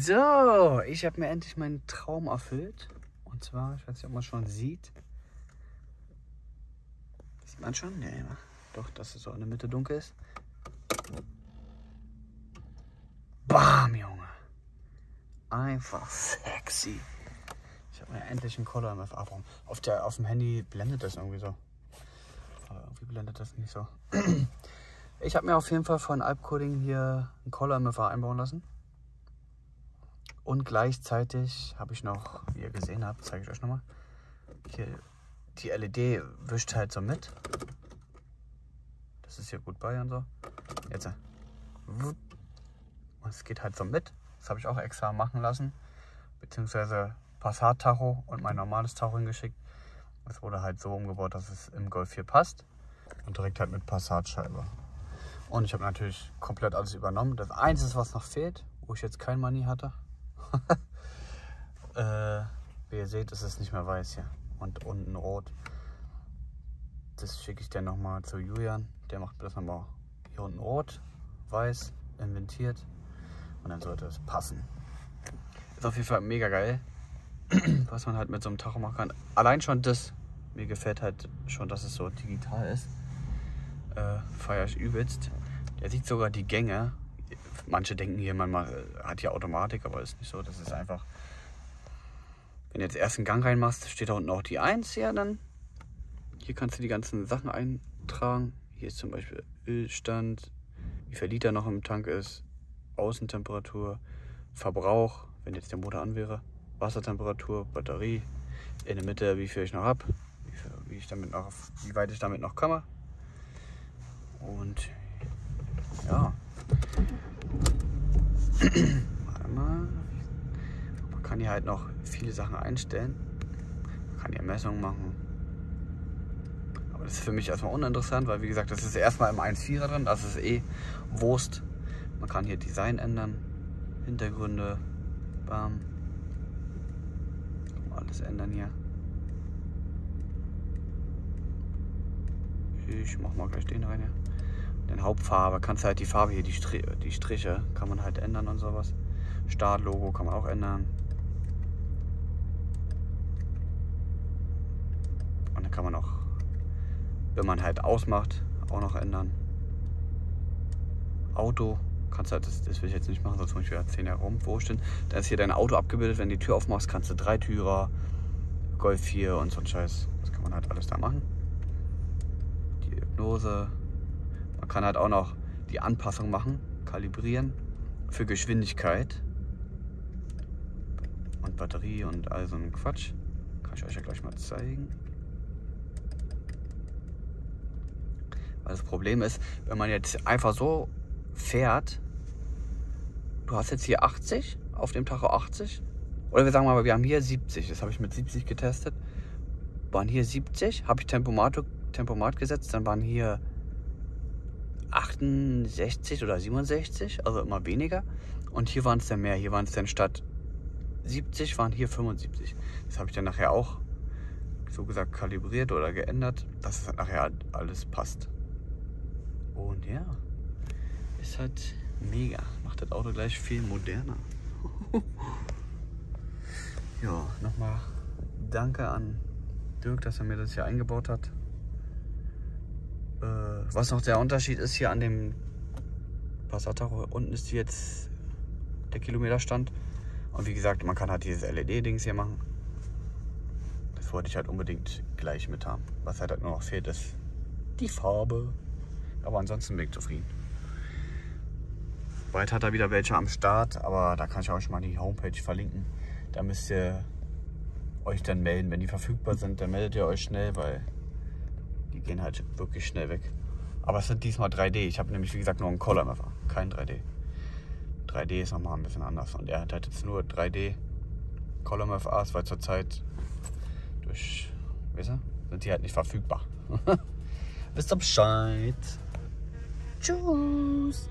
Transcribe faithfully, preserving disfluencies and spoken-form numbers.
So, ich habe mir endlich meinen Traum erfüllt. Und zwar, ich weiß nicht, ob man schon sieht. Sieht man schon? Nee, doch, dass es so in der Mitte dunkel ist. Bam, Junge. Einfach sexy. Ich habe mir endlich einen Color M F A Raum. Auf, auf dem Handy blendet das irgendwie so. Aber irgendwie blendet das nicht so. Ich habe mir auf jeden Fall von Alpcoding hier einen Color M F A einbauen lassen. Und gleichzeitig habe ich noch, wie ihr gesehen habt, zeige ich euch nochmal, hier die L E D wischt halt so mit. Das ist hier gut bei und so. Jetzt. Und es geht halt so mit. Das habe ich auch extra machen lassen. Beziehungsweise Passat-Tacho und mein normales Tacho hingeschickt. Es wurde halt so umgebaut, dass es im Golf vier passt. Und direkt halt mit Passatscheibe. Und ich habe natürlich komplett alles übernommen. Das Einzige, was noch fehlt, wo ich jetzt kein Money hatte. äh, wie ihr seht, ist es nicht mehr weiß hier und unten rot. Das schicke ich dann nochmal zu Julian. Der macht das nochmal hier unten rot, weiß, inventiert und dann sollte es passen. Ist auf jeden Fall mega geil, was man halt mit so einem Tacho machen kann. Allein schon das, mir gefällt halt schon, dass es so digital ist. Äh, feiere ich übelst. Der sieht sogar die Gänge. Manche denken hier, man hat hier Automatik, aber ist nicht so. Das ist einfach, wenn du jetzt erst einen Gang reinmachst, steht da unten auch die eins. Ja, dann hier kannst du die ganzen Sachen eintragen. Hier ist zum Beispiel Ölstand, wie viel Liter noch im Tank ist, Außentemperatur, Verbrauch, wenn jetzt der Motor an wäre, Wassertemperatur, Batterie, in der Mitte, wie viel ich noch habe, wie, wie, wie weit ich damit noch komme. Und ja. Warte mal. Man kann hier halt noch viele Sachen einstellen. Man kann hier Messungen machen. Aber das ist für mich erstmal uninteressant, weil wie gesagt, das ist erstmal im eins Komma vierer drin. Das ist eh Wurst. Man kann hier Design ändern. Hintergründe. Bam. Alles ändern hier. Ich mach mal gleich den rein hier. Den Hauptfarbe, kannst du halt die Farbe hier, die, Stri die Striche, kann man halt ändern und sowas. Startlogo kann man auch ändern. Und dann kann man auch, wenn man halt ausmacht, auch noch ändern. Auto, kannst halt, das, das will ich jetzt nicht machen, sonst muss ich wieder zehn Jahre rum, wo stehen. Da ist hier dein Auto abgebildet, wenn du die Tür aufmachst, kannst du Dreitürer, Golf vier und so ein Scheiß. Das kann man halt alles da machen. Die Diagnose. Man kann halt auch noch die Anpassung machen, kalibrieren für Geschwindigkeit und Batterie und all so ein Quatsch. Kann ich euch ja gleich mal zeigen. Weil das Problem ist, wenn man jetzt einfach so fährt, du hast jetzt hier achtzig, auf dem Tacho achtzig, oder wir sagen mal, wir haben hier siebzig, das habe ich mit siebzig getestet, waren hier siebzig, habe ich Tempomat, Tempomat gesetzt, dann waren hier achtundsechzig oder siebenundsechzig, also immer weniger. Und hier waren es dann mehr. Hier waren es dann statt siebzig, waren hier fünfundsiebzig. Das habe ich dann nachher auch, so gesagt, kalibriert oder geändert, dass es dann nachher alles passt. Und ja, ist halt mega. Macht das Auto gleich viel moderner. Ja, nochmal danke an Dirk, dass er mir das hier eingebaut hat. Was noch der Unterschied ist hier an dem Passat, unten ist jetzt der Kilometerstand und wie gesagt, man kann halt dieses L E D-Dings hier machen. Das wollte ich halt unbedingt gleich mit haben. Was halt, halt nur noch fehlt, ist die Farbe. Aber ansonsten bin ich zufrieden. Bald hat er wieder welche am Start, aber da kann ich euch mal die Homepage verlinken. Da müsst ihr euch dann melden. Wenn die verfügbar sind, dann meldet ihr euch schnell, weil die gehen halt wirklich schnell weg. Aber es sind diesmal drei D. Ich habe nämlich, wie gesagt, nur einen Color M F A, kein drei D. drei D ist nochmal ein bisschen anders. Und er hat halt jetzt nur drei D Color M F As, weil zurzeit durch, wisst ihr, sind die halt nicht verfügbar. Wisst ihr Bescheid? Tschüss!